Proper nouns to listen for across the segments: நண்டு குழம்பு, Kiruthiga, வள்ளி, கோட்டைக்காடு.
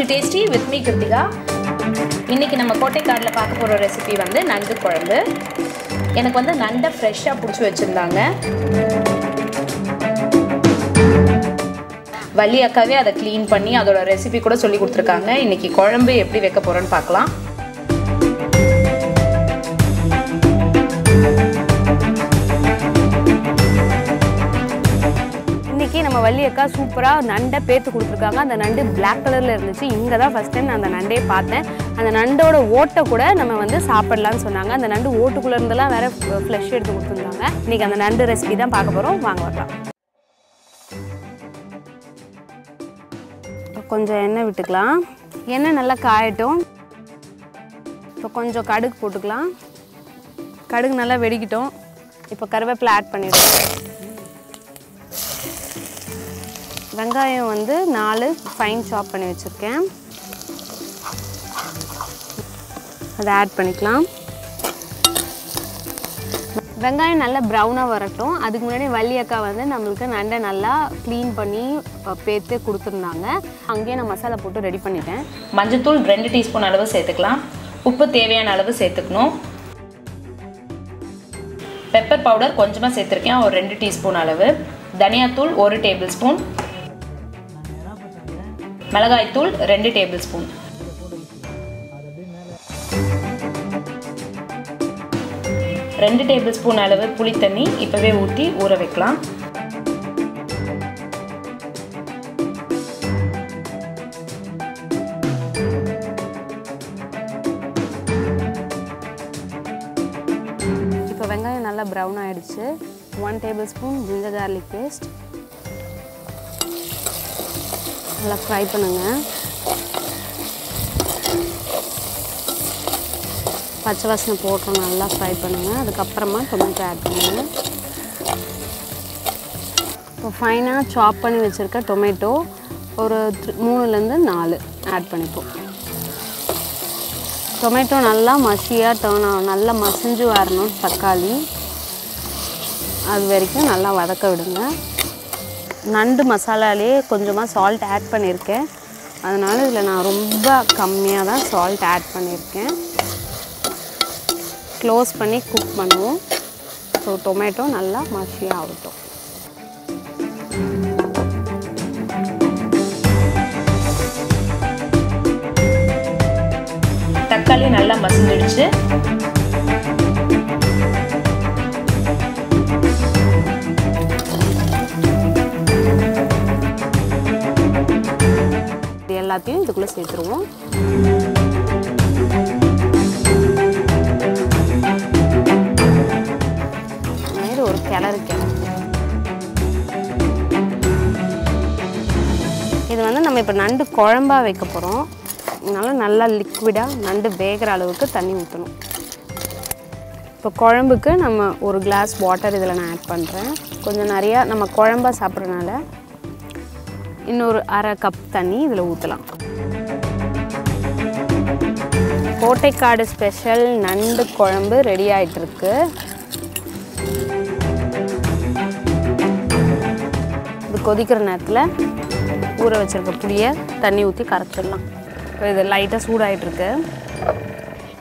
to Tasty with me Kiruthiga. இன்னைக்கு நம்ம கோட்டை கார்டல பார்க்க போற ரெசிபி வந்து நண்டு குழம்பு. எனக்கு வந்து நண்டை ஃப்ரெஷா புடிச்சு வச்சிருந்தாங்க. வள்ளி அக்காவே அத க்ளீன் பண்ணி அதோட ரெசிபி கூட சொல்லி கொடுத்திருக்காங்க. இன்னைக்கு குழம்பு எப்படி வைக்க போறேன்னு பார்க்கலாம். வள்ளி அக்கா சூப்பரா நண்டை பேத்து கொடுத்திருக்காங்க அந்த நண்டு black கலர்ல இருந்துச்சு இங்க தான் first time நான் அந்த நண்டை பார்த்தேன் அந்த நண்டோட ஓட்டை கூட நம்ம வந்து சாப்பிடலாம்னு சொன்னாங்க அந்த நண்டு ஓட்டுக்குள்ள இருந்தெல்லாம் வேற ஃப்ளஷ் எடுத்து கொடுத்திருக்காங்க இன்னைக்கு அந்த நண்டு ரெசிபி தான் பார்க்க போறோம் வாங்க பார்க்கலாம் கொஞ்சம் எண்ணெய் விட்டுக்கலாம் எண்ணெய் நல்லா காயட்டும் இப்போ கொஞ்சம் கடுகு போட்டுக்கலாம் கடுகு நல்லா வெடிக்கிட்டோம் இப்போ கறிவேப்பிலை ஆட் பண்ணிடுவோம் வெங்காயம் வந்து 4 ஃபைன் சாப் பண்ணி வச்சிருக்கேன் அத ஆட் பண்ணிக்கலாம் வெங்காயம் நல்லா பிரவுனா வரட்டும் அதுக்கு முன்னாடி வள்ளி அக்கா வந்து நமக்கு நண்டை நல்லா க்ளீன் பண்ணி பேத்து கொடுத்துட்டாங்க அங்கேயே நான் மசாலா போட்டு ரெடி பண்ணிட்டேன் மஞ்சள் தூள் 2 டீஸ்பூன் அளவு சேர்த்துக்கலாம் உப்பு தேவையான அளவு சேர்த்துக்கணும் பெப்பர் பவுடர் கொஞ்சமா சேர்த்திருக்கேன் ஒரு 2 டீஸ்பூன் அளவு தனியா தூள் 1 டேபிள்ஸ்பூன் மிளகாய் தூள் 2 டேபிள்ஸ்பூன் அளவு புளி தண்ணி இப்பவே ஊத்தி ஊற வைக்கலாம் இப்போ வெங்காயம் நல்லா பிரவுன் ஆயிடுச்சு 1 டேபிள்ஸ்பூன் ginger garlic paste நல்லா ஃப்ரை பண்ணுங்க பச்சை வாசனை போட்டு நல்லா ஃப்ரை பண்ணுங்க அதுக்கப்புறமா டொமேட்டோ ஆட் பண்ணுங்க இப்போ ஃபைனாக சாப் பண்ணி வச்சுருக்க டொமேட்டோ ஒரு 3-4 ஆட் பண்ணிப்போம் டொமேட்டோ நல்லா மசியாக நல்லா மசிஞ்சு வரணும் தக்காளி அது வரைக்கும் நல்லா வதக்க விடுங்க நண்டு மசாலாலே கொஞ்சமா salt ஆட் பண்ணிருக்கேன் அதனால இதுல நான் ரொம்ப கம்மியா தான் salt ஆட் பண்ணிருக்கேன் க்ளோஸ் பண்ணி குக் பண்ணுவோம் சோ டொமேட்டோ நல்லா மசியா ஆகட்டும் தக்காளி நல்லா மசிஞ்சிடுச்சு எல்லாத்தையும் இதுக்குள்ள சேர்த்துருவோம் ஒரு கிளறிக்கலாம் இது வந்து நம்ம இப்போ நண்டு குழம்பா வைக்க போறோம் அதனால நல்லா லிக்விடா நண்டு வேகிற அளவுக்கு தண்ணி ஊற்றணும் இப்போ குழம்புக்கு நம்ம ஒரு கிளாஸ் வாட்டர் இதில் நான் ஆட் பண்ணுறேன் கொஞ்சம் நிறையா நம்ம குழம்பா சாப்பிட்றதுனால இன்னொரு 1/2 கப் தண்ணி இதில் ஊற்றலாம் கோட்டைக்காடு ஸ்பெஷல் நண்டு குழம்பு ரெடி ஆகிட்டு இருக்கு இது கொதிக்கிற நேரத்தில் ஊற வச்சிருக்க புளியை தண்ணி ஊற்றி கரைச்சிடலாம் இப்போ இது லைட்டாக சூடாகிட்டுருக்கு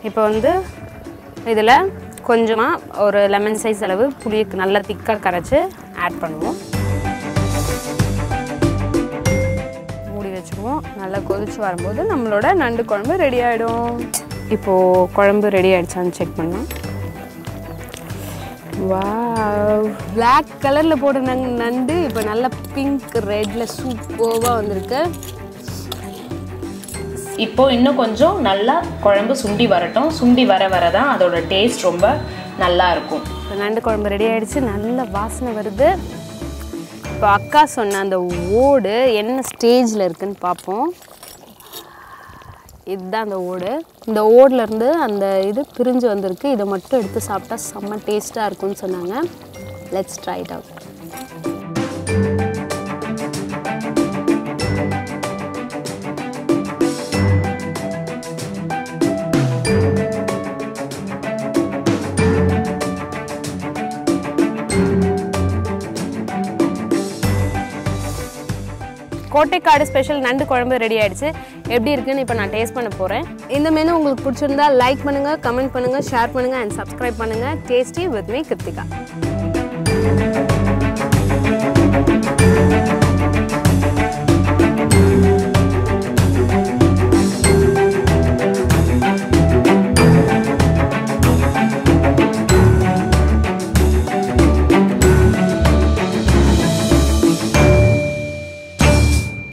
இப்போ வந்து இதில் கொஞ்சமாக ஒரு லெமன் சைஸ் அளவு புளியை நல்லா திக்காக கரைச்சி ஆட் பண்ணுவோம் நல்லா கொதிச்சு வரும்போது நம்மளோட நண்டு குழம்பு ரெடி ஆயிடும் இப்போ குழம்பு ரெடி ஆயிடுச்சான்னு செக் பண்ணலாம் வாவ் black கலர்ல போட்ட நண்டு இப்போ நல்ல பிங்க் ரெட்ல சூப்பர்வா வந்திருக்கு இப்போ இன்னும் கொஞ்சம் நல்லா குழம்பு சுண்டி வரட்டும் சுண்டி வர வரதான் அதோட டேஸ்ட் ரொம்ப நல்லா இருக்கும் நண்டு குழம்பு ரெடி ஆயிடுச்சு நல்ல வாசனை வருது இப்போ அக்கா சொன்ன அந்த ஓடு என்ன ஸ்டேஜில் இருக்குன்னு பார்ப்போம் இதுதான் அந்த ஓடு இந்த ஓடுலேருந்து அந்த இது பிரிஞ்சு வந்திருக்கு இதை மட்டும் எடுத்து சாப்பிட்டா செம்ம டேஸ்ட்டாக இருக்கும்னு சொன்னாங்க let's try it out கோட்டைக்காடு special நண்டு குழம்பு ரெடி ஆயிடுச்சு எப்படி இருக்குன்னு இப்போ நான் டேஸ்ட் பண்ண போறேன் இந்த மெனு உங்களுக்கு பிடிச்சிருந்தா லைக் பண்ணுங்க கமெண்ட் பண்ணுங்க ஷேர் பண்ணுங்க and subscribe பண்ணுங்க Tasty with me Kiruthiga